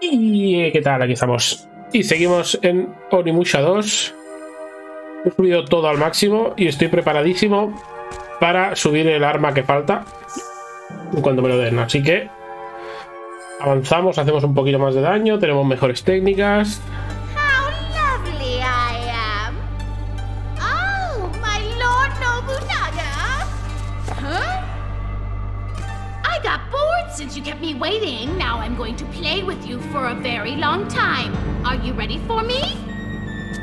Y qué tal, aquí estamos. Y seguimos en Onimusha 2. He subido todo al máximo y estoy preparadísimo para subir el arma que falta cuando me lo den. Así que avanzamos, hacemos un poquito más de daño, tenemos mejores técnicas. Since you kept me waiting, now I'm going to play with you for a very long time. Are you ready for me?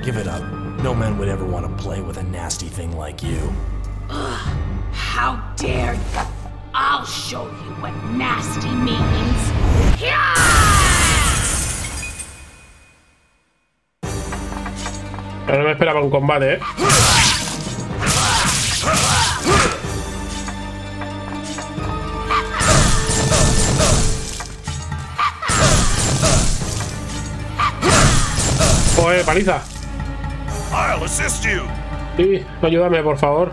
Give it up. No man would ever want to play with a nasty thing like you. Ugh, how dare you? I'll show you what nasty means. No me esperaba un combate, ¿eh? Joder, paliza. Sí, ayúdame, por favor.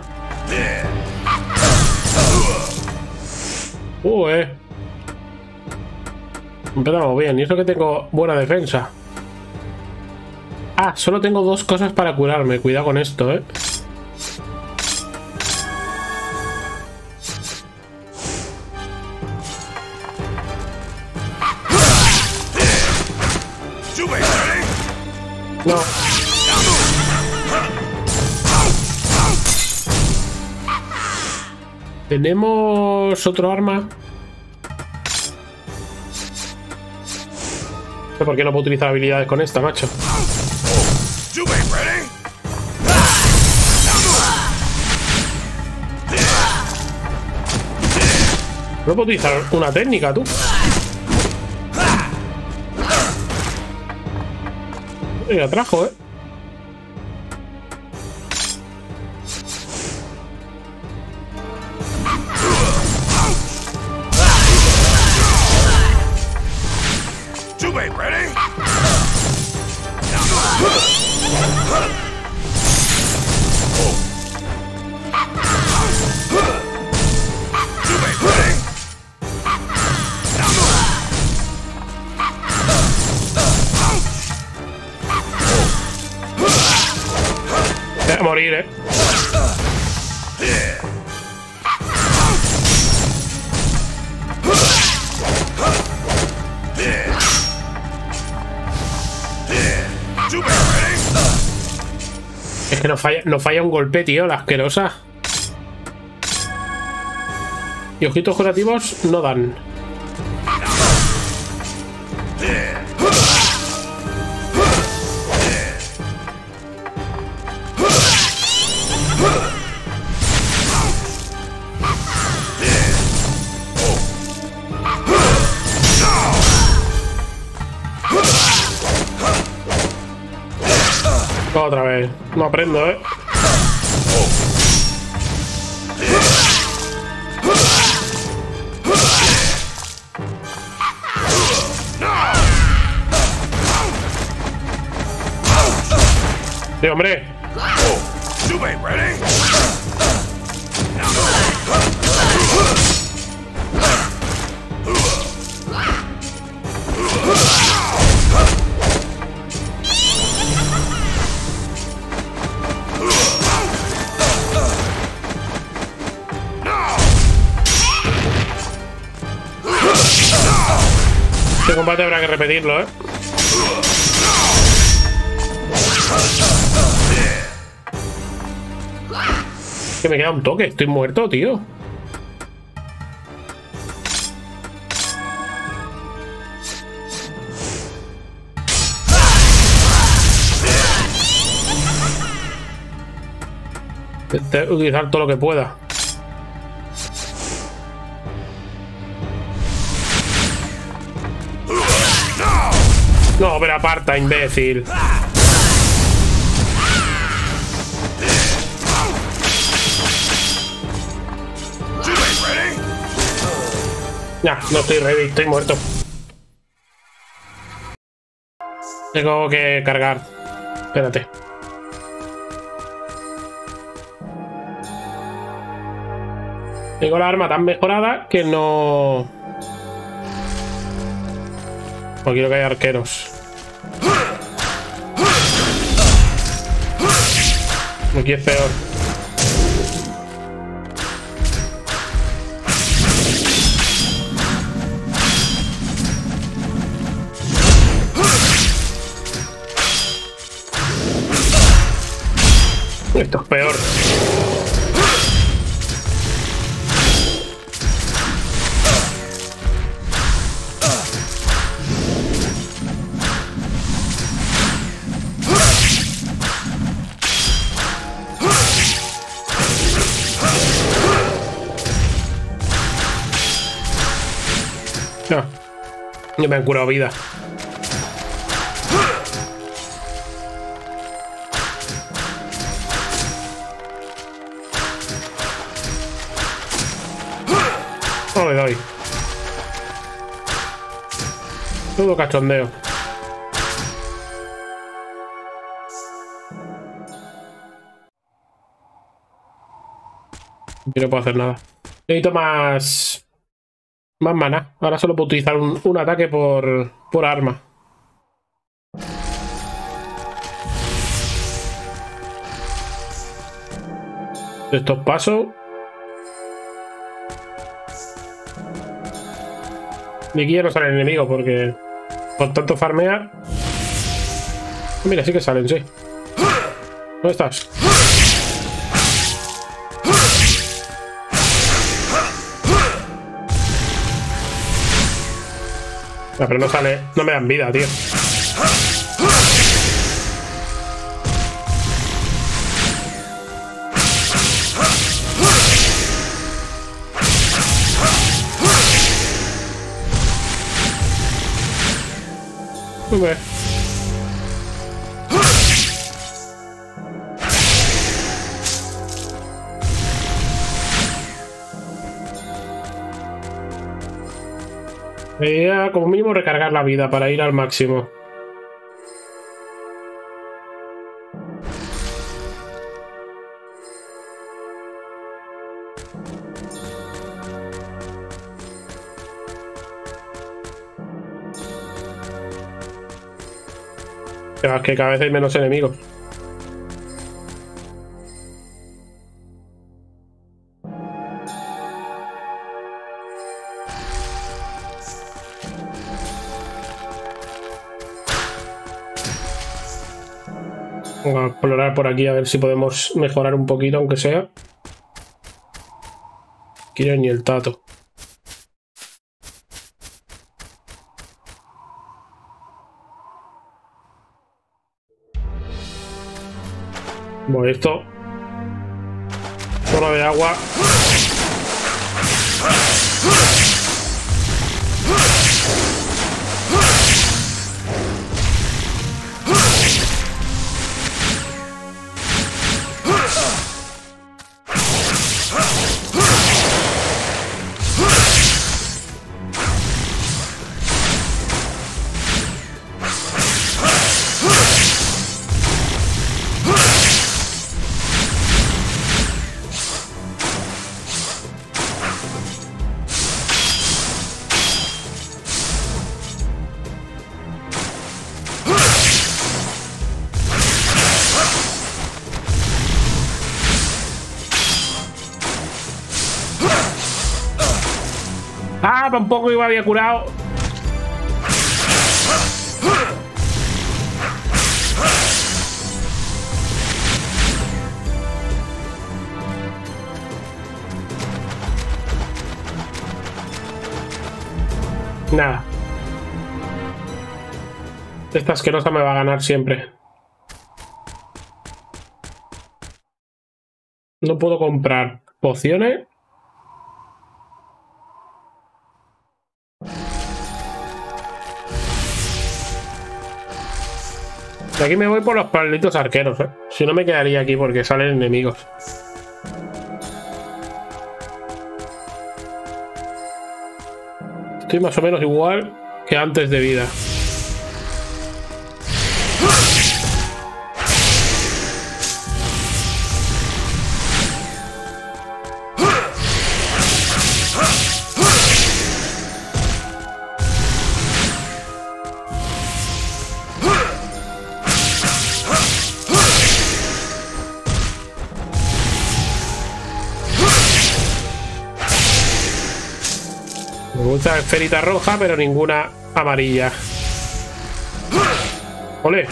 Empezamos bien, y eso que tengo buena defensa. Ah, solo tengo dos cosas para curarme. Cuidado con esto, eh. No. Tenemos otro arma. No sé por qué no puedo utilizar habilidades con esta, macho. No puedo utilizar una técnica, tú. La trajo, eh. Morir, eh. Es que no falla un golpe, tío, la asquerosa. Y ojitos curativos no dan. Otra vez, no aprendo, eh. Sí, hombre. Este combate habrá que repetirlo, eh. Que me queda un toque, estoy muerto, tío. Utilizar todo lo que pueda. No, pero aparta, imbécil. Ya, no estoy ready, estoy muerto. Tengo que cargar. Espérate. Tengo la arma tan mejorada que no... Porque quiero que haya arqueros. Aquí es peor. Esto es peor. No, yo me han curado vida. No le doy. Todo cachondeo. Yo no puedo hacer nada. Necesito más maná. Ahora solo puedo utilizar un ataque por arma. Estos pasos. De aquí ya no salen enemigos porque por tanto farmear. Mira, sí que salen, sí. ¿Dónde estás? No, pero no sale, no me dan vida, tío. Hombre. Debería como mínimo recargar la vida para ir al máximo. Es que cada vez hay menos enemigos. Vamos a explorar por aquí a ver si podemos mejorar un poquito, aunque sea. Quiero ni el tato. Bueno, esto. Bola de agua. Tampoco me había curado. Nada. Esta asquerosa me va a ganar siempre. No puedo comprar pociones. De aquí me voy por los palitos arqueros, ¿eh? Si no me quedaría aquí porque salen enemigos. Estoy más o menos igual que antes de vida. Muchas esferitas rojas, pero ninguna amarilla. ¡Ole!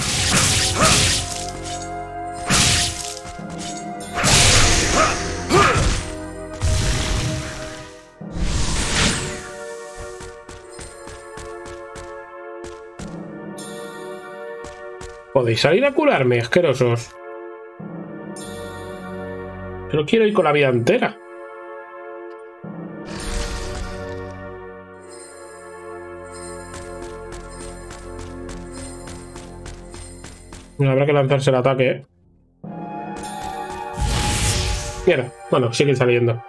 Podéis salir a curarme, asquerosos. Pero quiero ir con la vida entera. Habrá que lanzarse el ataque, ¿eh? Mira, bueno, sigue saliendo.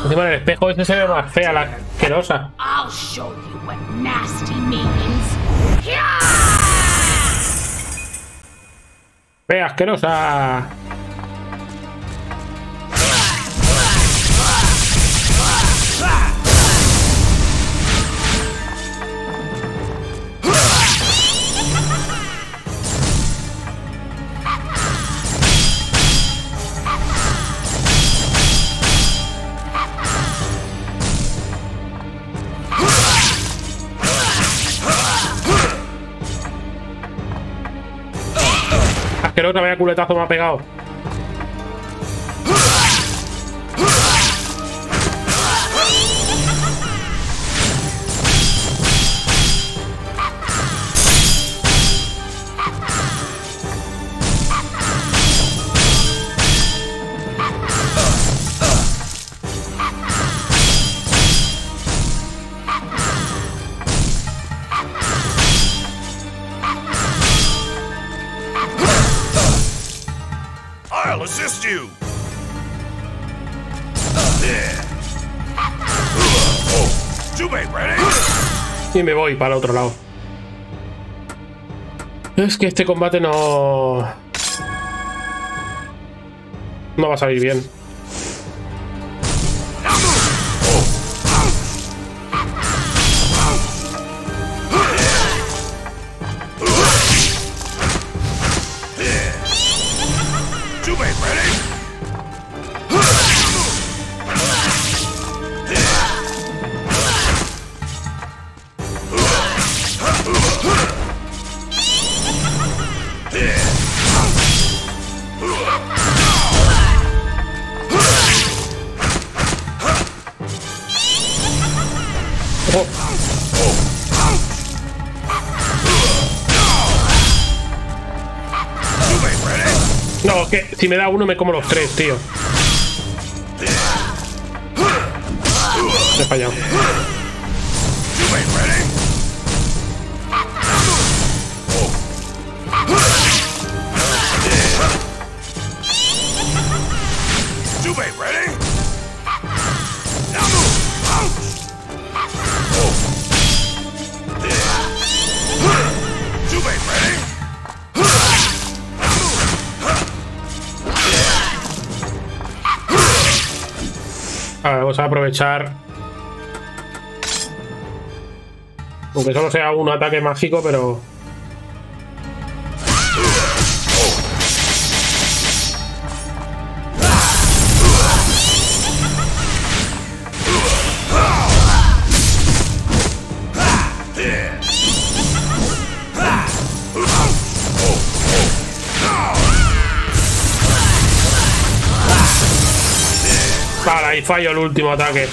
Encima del espejo este se ve más fea, la asquerosa. Fea, asquerosa. Asquerosa, vaya culetazo me ha pegado. Y me voy para el otro lado. Es que este combate no va a salir bien. No, que si me da uno me como los tres, tío. He fallado. Vamos a aprovechar, aunque solo sea un ataque mágico, pero y fallo el último ataque.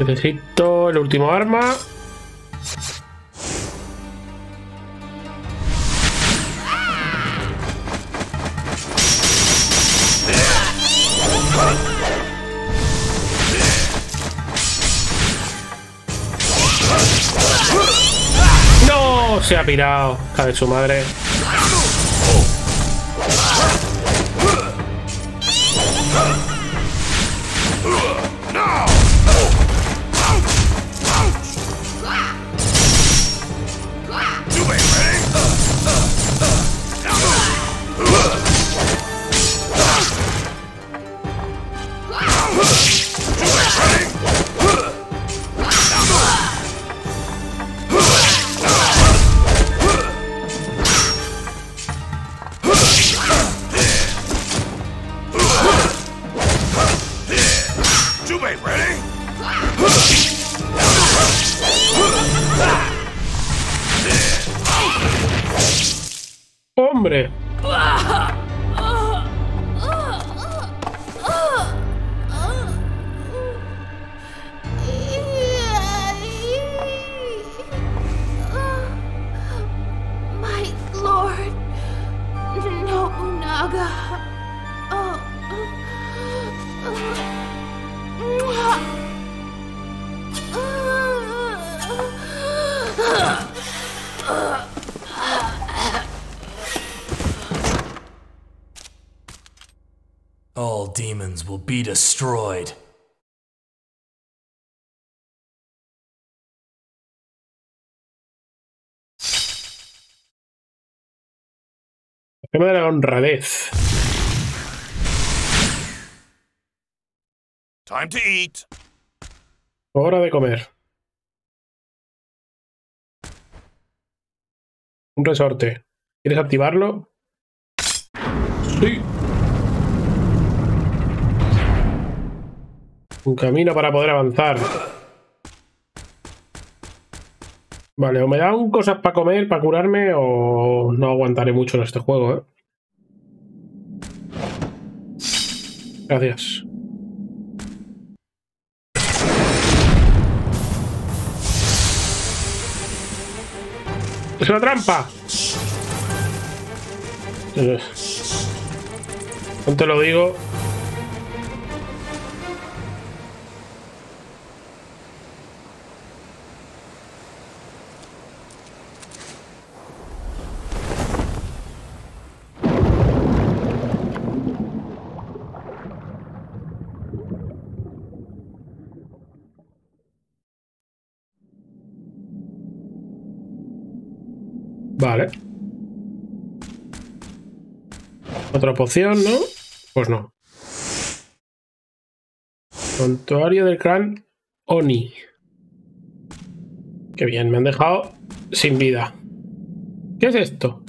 Necesito el último arma. Se ha pirado, cabe su madre. hombre. All demons will be destroyed. El tema de la honradez. Time to eat. Hora de comer. Un resorte. ¿Quieres activarlo? Sí. Un camino para poder avanzar. Vale, o me dan cosas para comer, para curarme, o no aguantaré mucho en este juego, ¿eh? Gracias. ¡Es una trampa! No te lo digo. Vale. Otra poción, ¿no? Pues no. Santuario del clan Oni. Qué bien, me han dejado sin vida. ¿Qué es esto?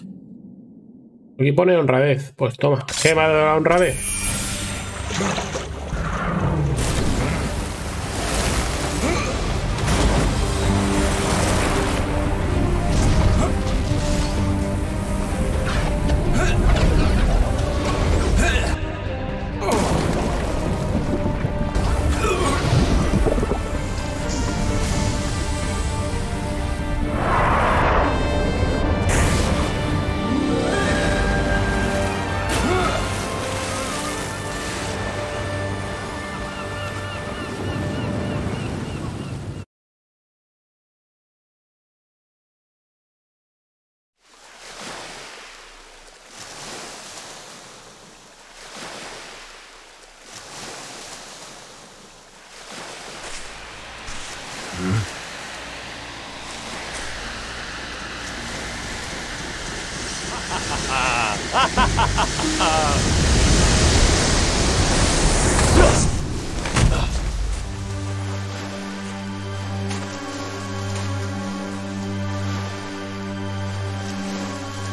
Aquí pone honradez. Pues toma, quema de la honradez.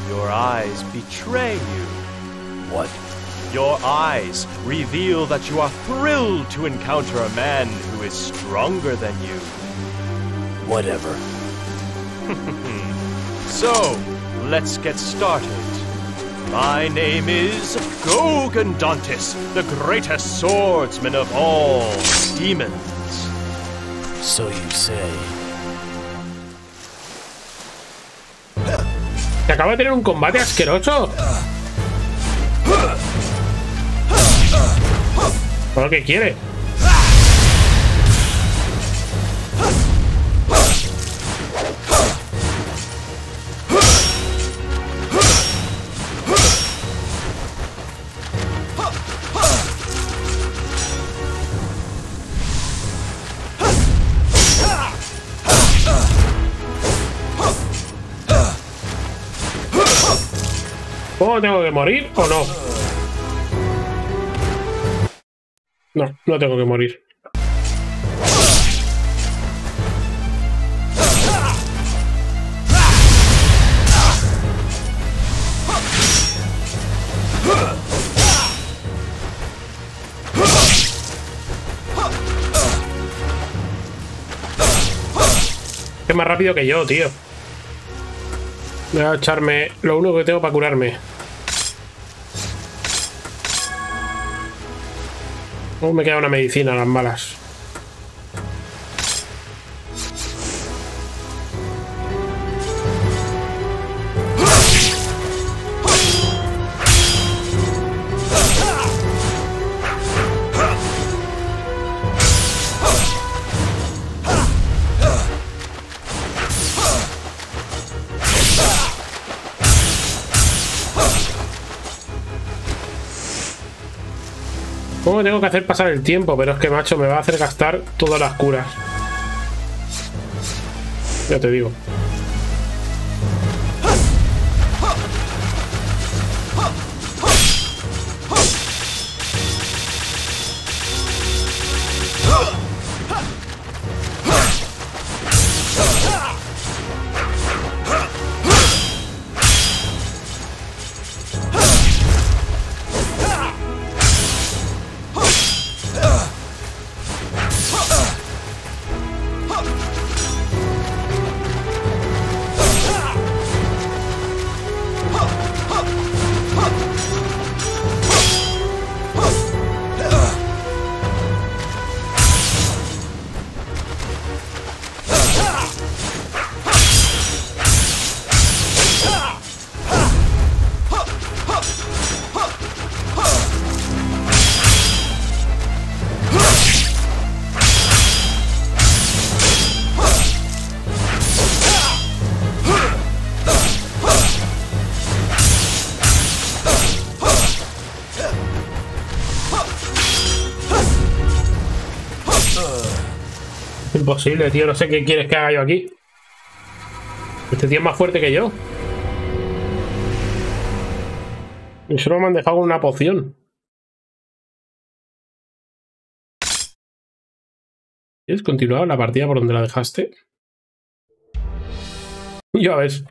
Your eyes betray you. What? Your eyes reveal that you are thrilled to encounter a man who is stronger than you. Whatever. So, let's get started. My name is Gogandantess, the greatest swordsman of all demons. So you say. Se acaba de tener un combate asqueroso. Por lo que quiere. ¿Tengo que morir o no? No, no tengo que morir. Es más rápido que yo, tío. Voy a echarme lo único que tengo para curarme. Luego me queda una medicina a las malas. Tengo que hacer pasar el tiempo, pero es que macho me va a hacer gastar todas las curas, ya te digo. Imposible, tío, no sé qué quieres que haga yo aquí. Este tío es más fuerte que yo. Y solo me han dejado una poción. ¿Quieres continuar la partida por donde la dejaste? Ya ves.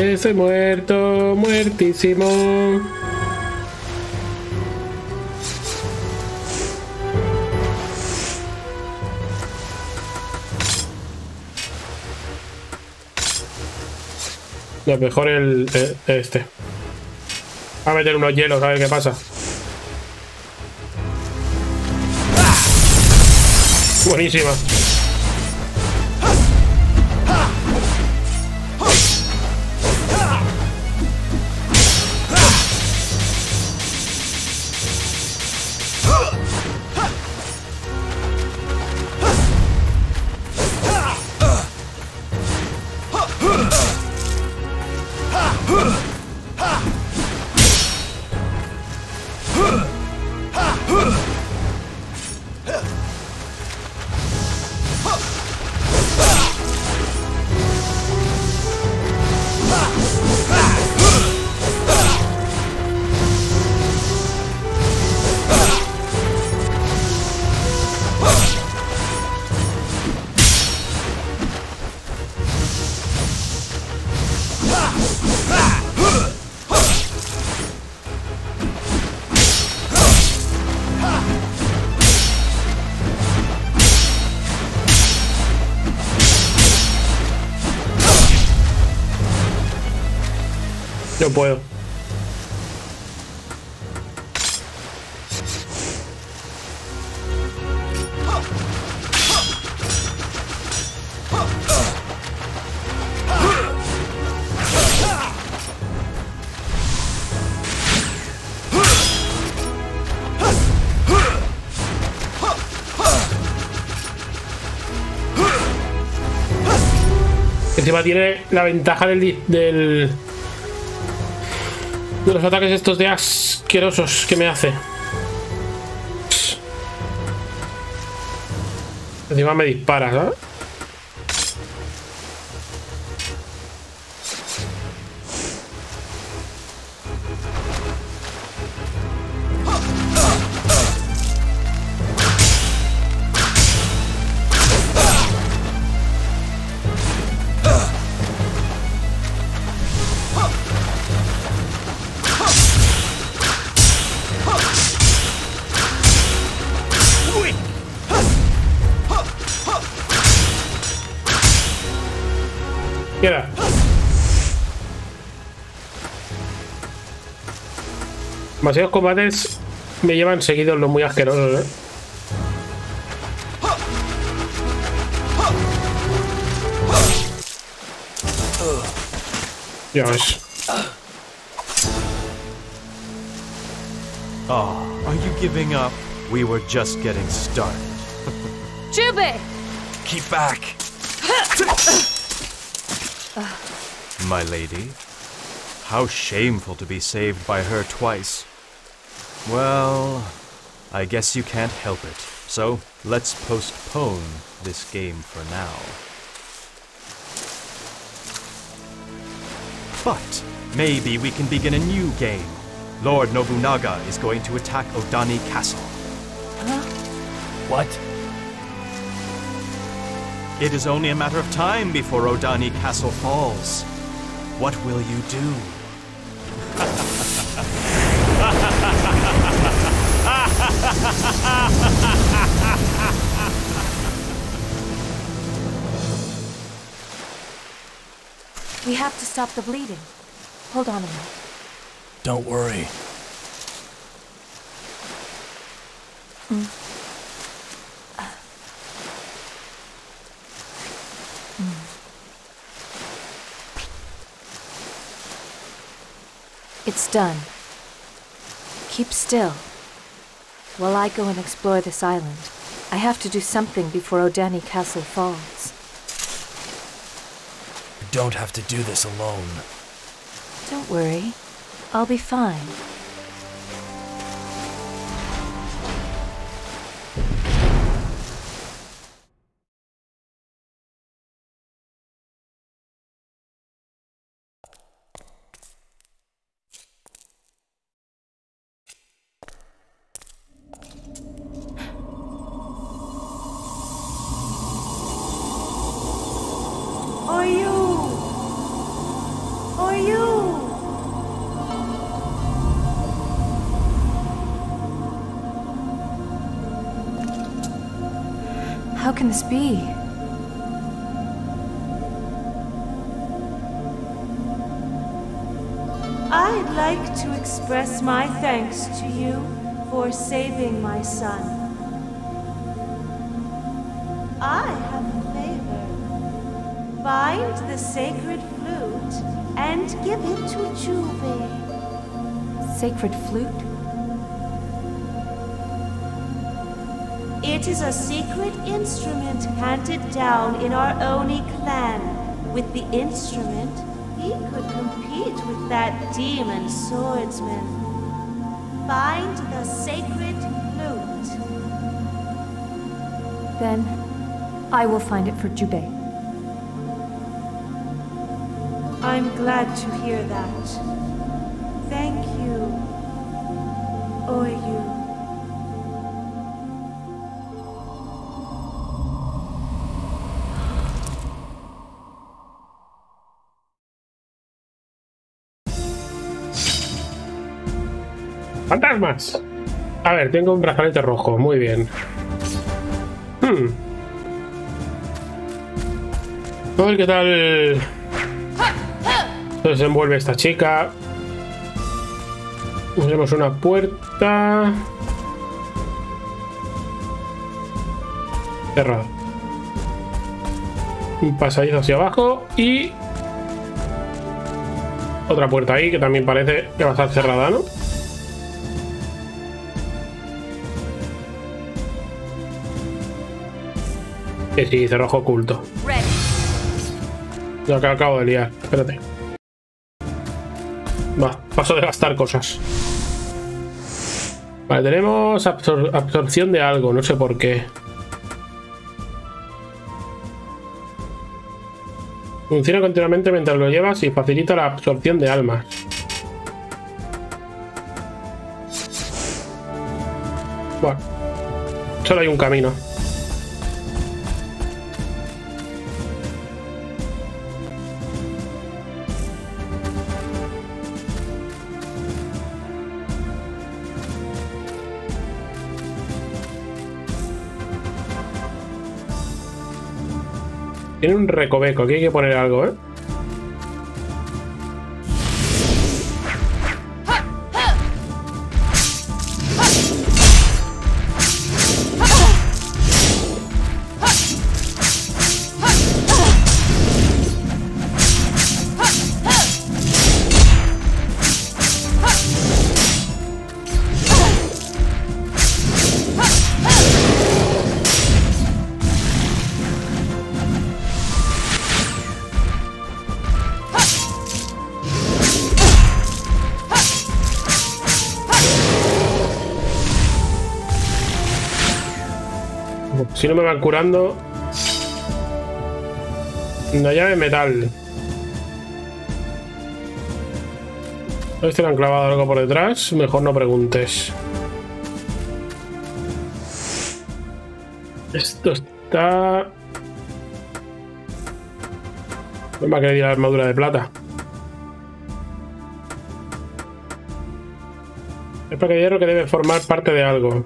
Estoy muerto, muertísimo. No, mejor este. Va a meter unos hielos a ver qué pasa. Buenísima. No puedo. Encima tiene la ventaja de los ataques estos de asquerosos que me hace. Encima me dispara, ¿sabes? Get out. Demasiados combates me llevan seguidos los muy asquerosos, ¿eh? Ya ves. Oh, are you giving up? We were just getting started. Jubei! Keep back! My lady, how shameful to be saved by her twice. Well, I guess you can't help it. So, let's postpone this game for now. But maybe we can begin a new game. Lord Nobunaga is going to attack Odani Castle. Huh? What? It is only a matter of time before Odani Castle falls. What will you do? We have to stop the bleeding. Hold on a minute. Don't worry. It's done. Keep still. While I go and explore this island, I have to do something before Odani Castle falls. Don't have to do this alone. Don't worry. I'll be fine. How can this be? I'd like to express my thanks to you for saving my son. I have a favor. Find the sacred flute and give it to Jubei. Sacred flute? It is a secret instrument handed down in our Oni clan. With the instrument, he could compete with that demon swordsman. Find the sacred flute. Then, I will find it for Jubei. I'm glad to hear that. Thank you, Oyu. ¡Fantasmas! A ver, tengo un brazalete rojo, muy bien. A ver qué tal se desenvuelve esta chica. Usemos una puerta. Cerrada. Un pasadizo hacia abajo y otra puerta ahí que también parece que va a estar cerrada, ¿no? Sí, cerrojo oculto. Lo que acabo de liar. Espérate. Va, paso de gastar cosas. Vale, tenemos absorción de algo, no sé por qué. Funciona continuamente mientras lo llevas y facilita la absorción de almas. Bueno, solo hay un camino. Tiene un recoveco, aquí hay que poner algo, ¿eh? Si no me van curando. Una llave de metal. Este le han clavado algo por detrás. Mejor no preguntes. Esto está... No me va a querer ir a la armadura de plata. Es para que hierro que debe formar parte de algo.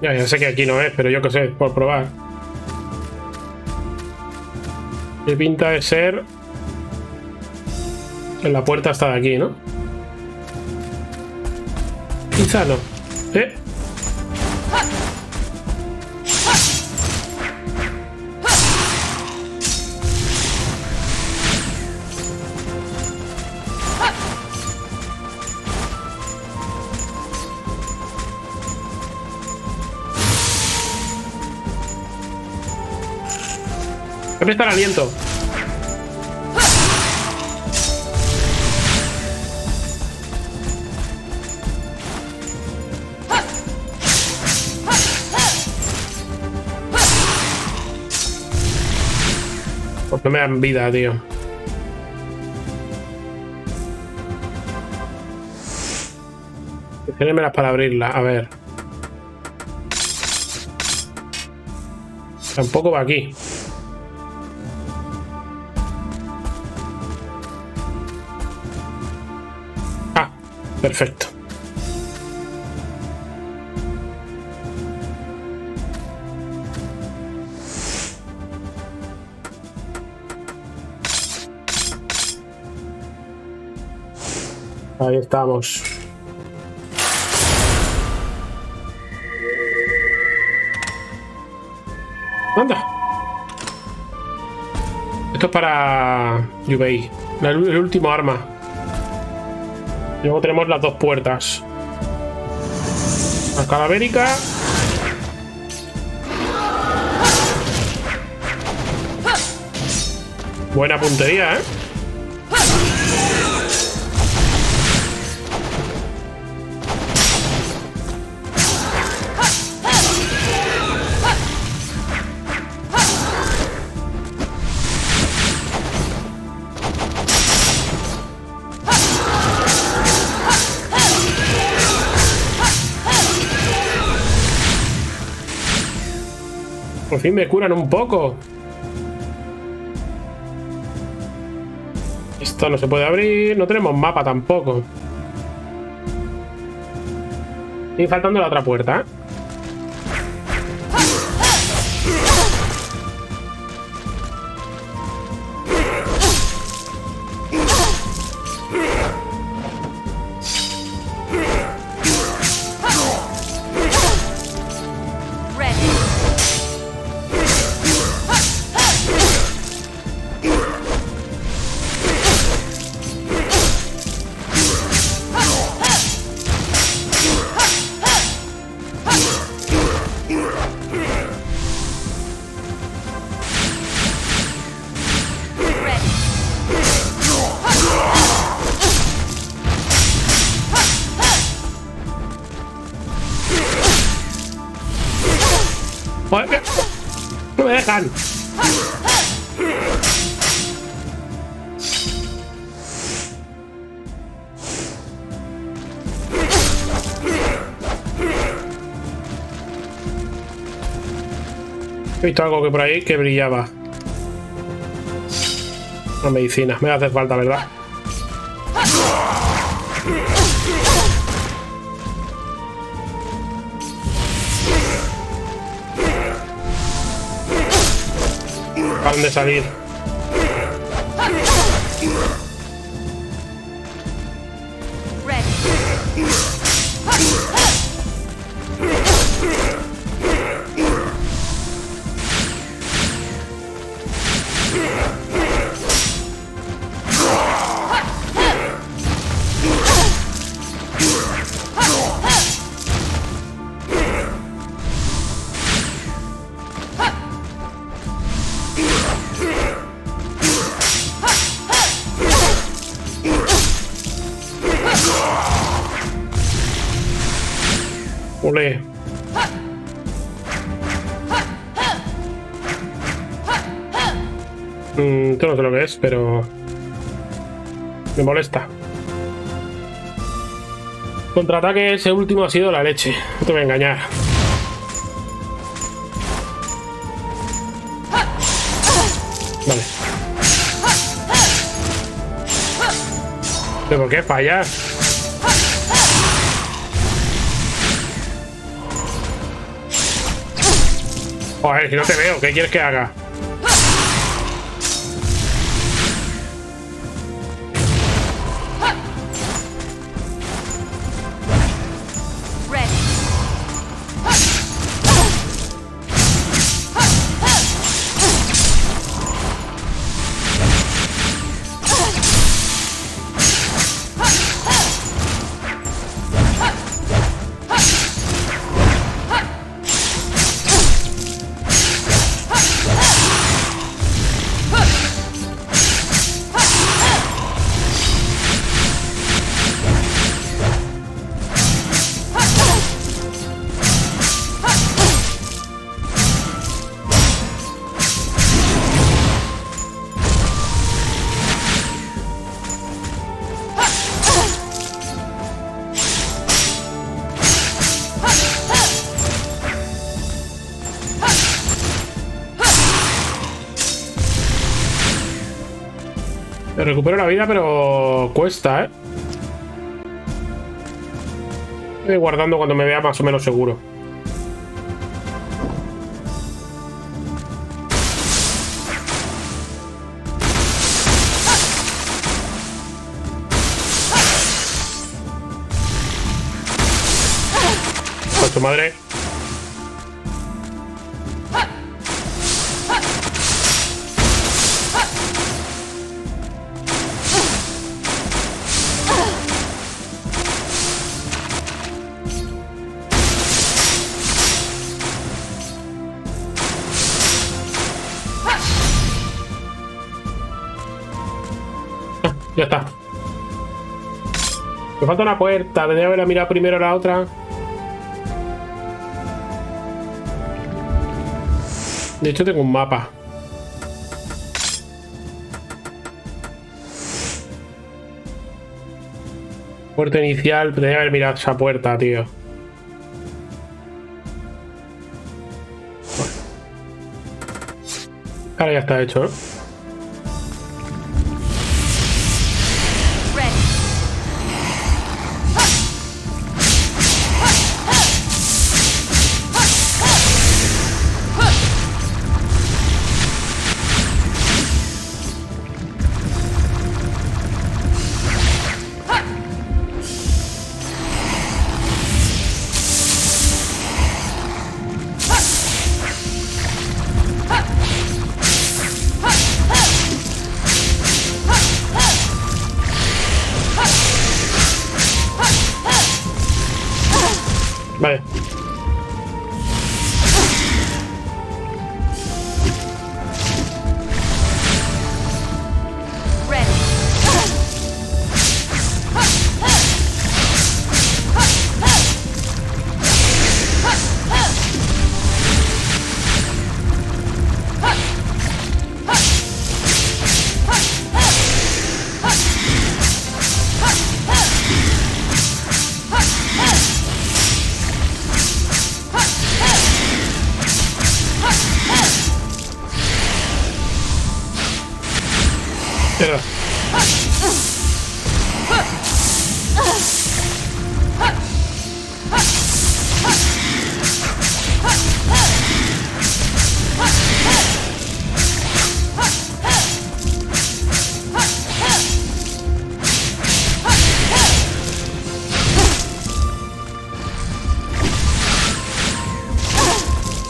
Ya sé que aquí no es, pero yo qué sé, por probar. Qué pinta de ser... En la puerta está de aquí, ¿no? Quizá no. ¿Dónde está el aliento? Pues no me dan vida, tío. Déjenmelas para abrirla, a ver. Tampoco va aquí. Perfecto. Ahí estamos. Anda. Esto es para Jubei. El último arma. Luego tenemos las dos puertas. La calavérica. Buena puntería, ¿eh? Por fin me curan un poco. Esto no se puede abrir. No tenemos mapa tampoco. Y faltando la otra puerta, ¿eh? ¡No me dejan! He visto algo que por ahí que brillaba. Una medicina. Me hace falta, ¿verdad? De salir. Olé. Yo no sé lo que es, pero... me molesta. Contraataque, ese último ha sido la leche. No te voy a engañar. Vale. ¿Pero por qué fallas? Joder, si no te veo, ¿qué quieres que haga? Recupero la vida, pero cuesta, ¿eh? Voy guardando cuando me vea más o menos seguro. ¡Con tu madre! Ya está. Me falta una puerta. Debería haber mirado primero la otra. De hecho, tengo un mapa. Puerta inicial. Debería haber mirado esa puerta, tío. Ahora ya está hecho, ¿no?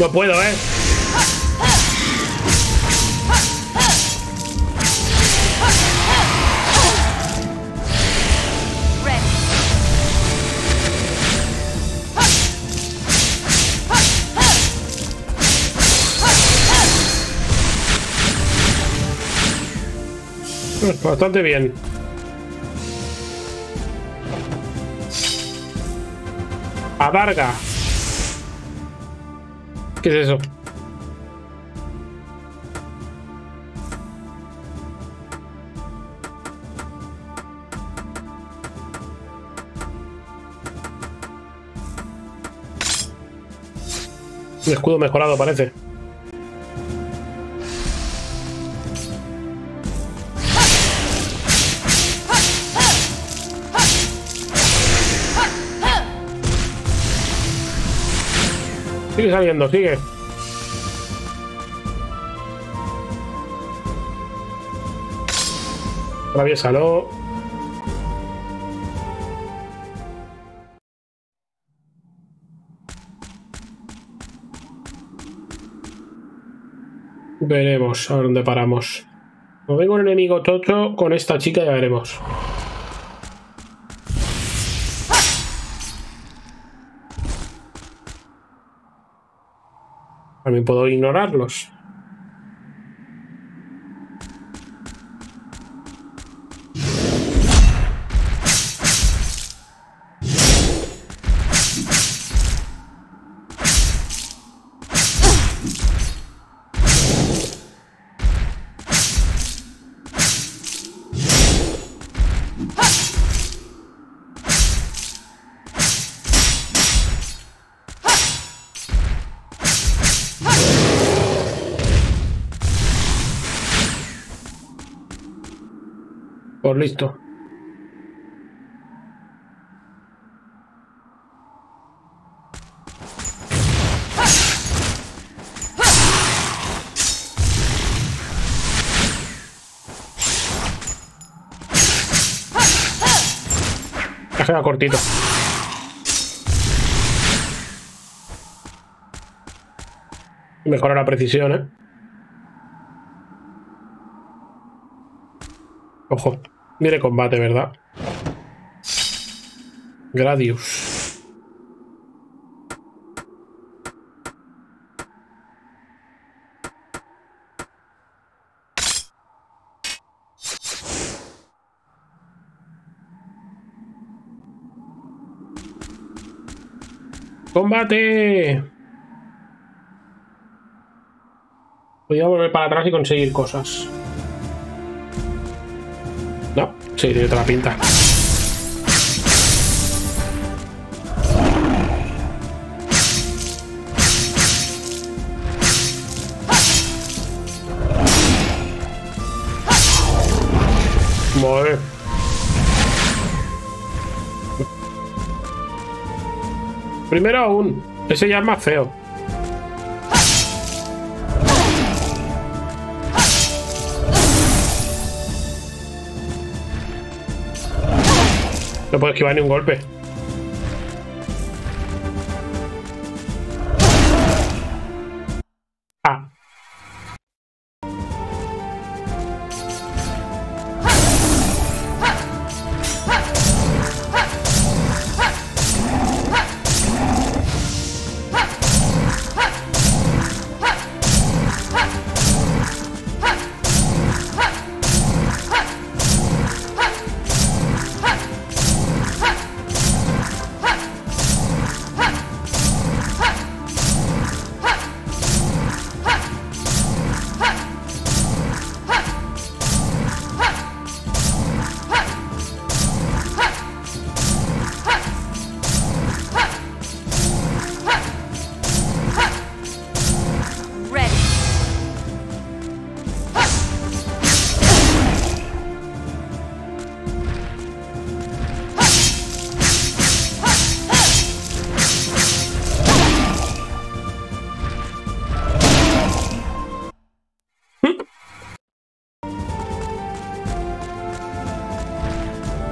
No puedo, ¿eh? Bastante bien. Abarga. ¿Qué es eso? Un escudo mejorado, parece. Sigue saliendo, sigue. Atraviésalo. Veremos a ver dónde paramos. Como vengo un enemigo tocho, con esta chica ya veremos. También puedo ignorarlos. Listo. Ya se va cortito. Mejora la precisión, ¿eh? Ojo. Mire combate, ¿verdad? Gradius. ¡Combate! Voy a volver para atrás y conseguir cosas. No, sí, tiene otra pinta. Madre. Primero aún. Ese ya es más feo. No puedo esquivar ni un golpe. Ah.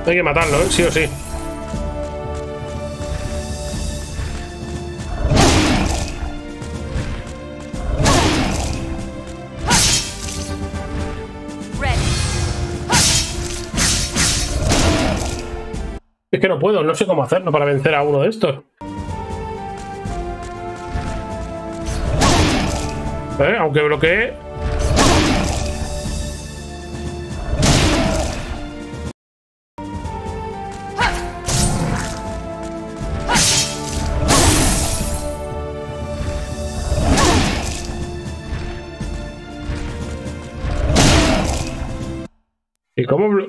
Hay que matarlo, ¿eh? Sí o sí. Es que no puedo, no sé cómo hacerlo para vencer a uno de estos. Aunque bloquee...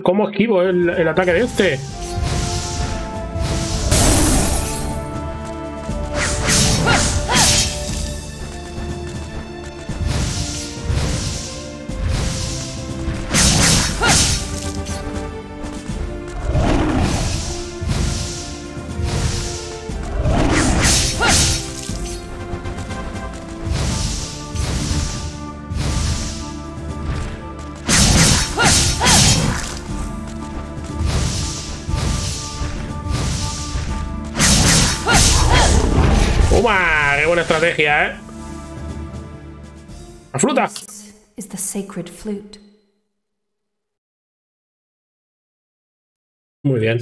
¿Cómo esquivo el ataque de este? buena estrategia, ¿eh? ¡La fruta! Es la sacred flute. Muy bien.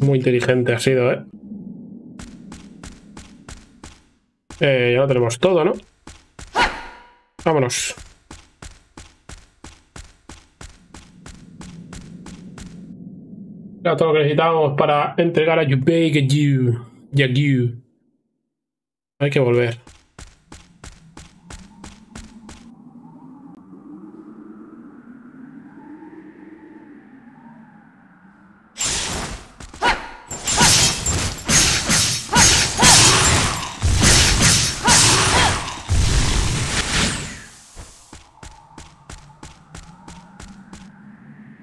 Muy inteligente ha sido, ¿eh? Ya lo tenemos todo, ¿no? Vámonos. Era todo lo que necesitábamos para entregar a Jubei Yagyu. Hay que volver.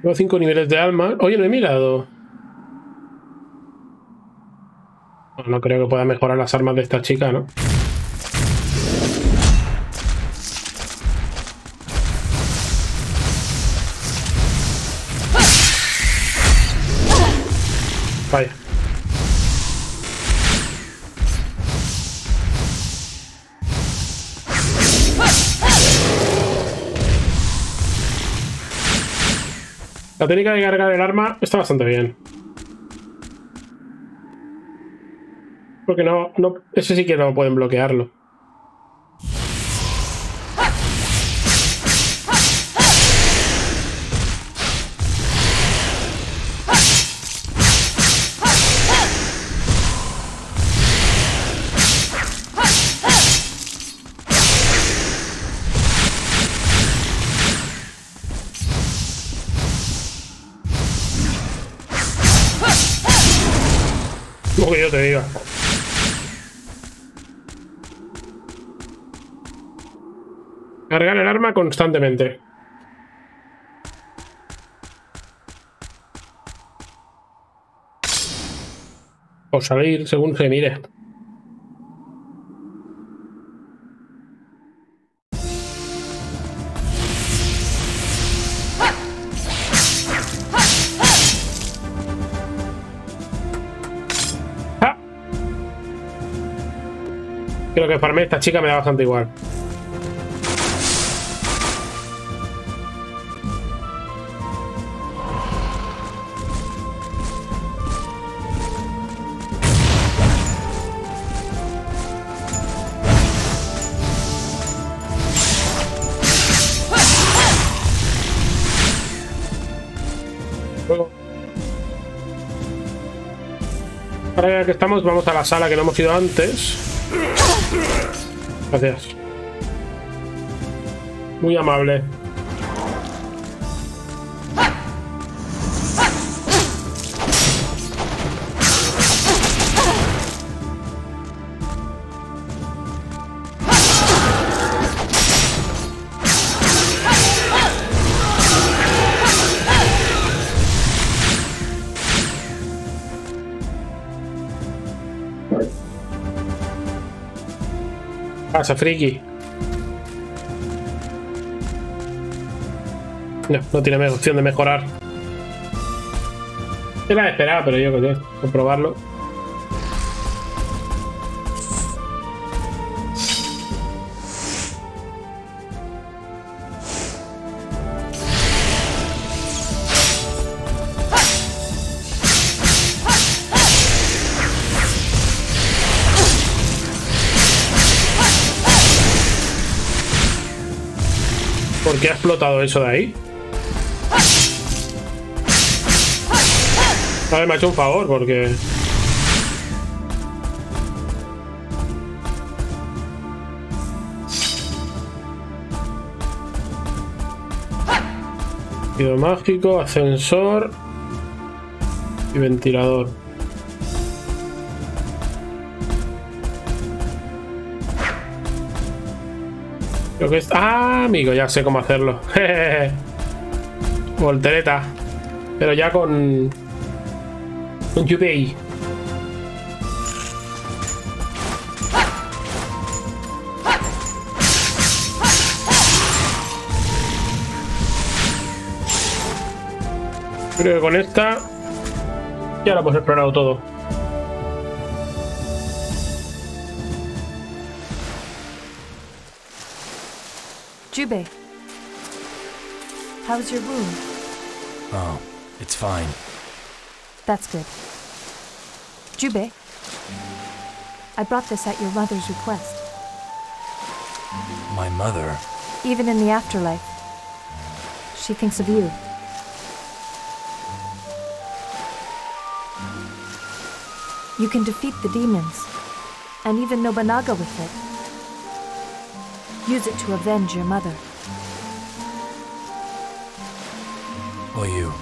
Tengo 5 niveles de alma. Oye, lo he mirado. No creo que pueda mejorar las armas de esta chica, ¿no? Vaya. La técnica de cargar el arma está bastante bien. Porque no, eso sí que no pueden bloquearlo. Lo que yo te diga. Cargar el arma constantemente. O salir según se mire. ¡Ah! Creo que farmear esta chica me da bastante igual. Ahora que estamos, vamos a la sala que no hemos ido antes. Gracias. Muy amable. Pasa, friki. No tiene más opción de mejorar. Se la esperaba, pero yo quería comprobarlo. ¿Por qué ha explotado eso de ahí? A ver, me ha hecho un favor porque... Líquido mágico, ascensor y ventilador. Creo que es... ¡Ah, amigo! Ya sé cómo hacerlo. Jejeje. Voltereta. Pero ya con... Con Jubei. Creo que con esta... Ya lo hemos explorado todo. Jubei, how's your wound? Oh, it's fine. That's good. Jubei, I brought this at your mother's request. My mother? Even in the afterlife, she thinks of you. You can defeat the demons, and even Nobunaga with it. Use it to avenge your mother. Or you.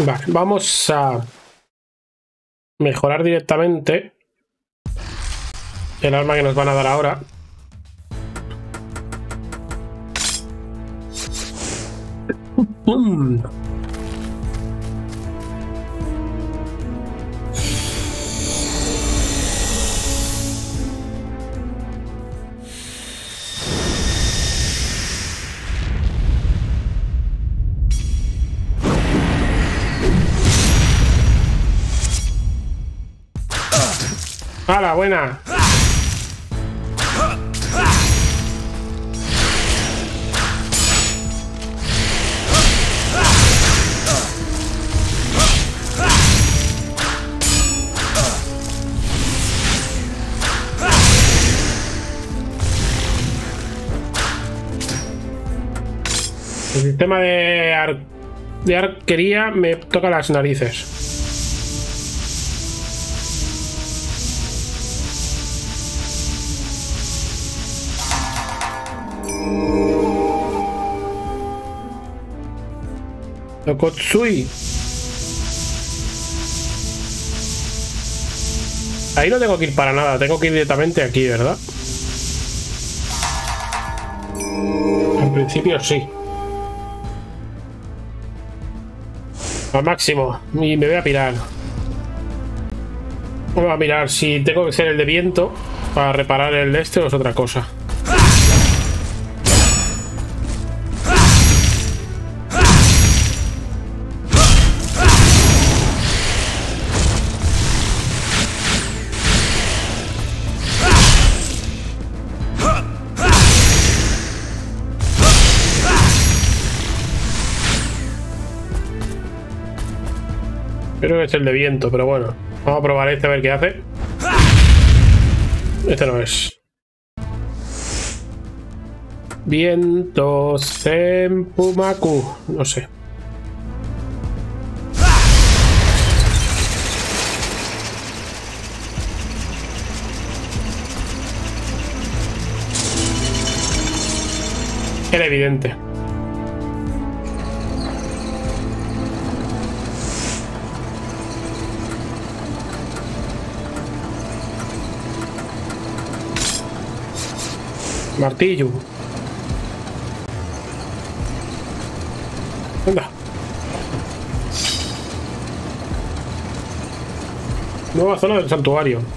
Vale, vamos a mejorar directamente el arma que nos van a dar ahora. ¡Hala, buena! El sistema de arquería me toca las narices. Kotsui. Ahí no tengo que ir para nada, tengo que ir directamente aquí, ¿verdad? En principio sí. Al máximo. Y me voy a pirar. Vamos a mirar si tengo que ser el de viento para reparar el de este o es otra cosa. Creo que es el de viento, pero bueno. Vamos a probar este a ver qué hace. Este no es. Viento Zenpumaku. No sé. Era evidente. Martillo. Anda. Nueva zona del santuario.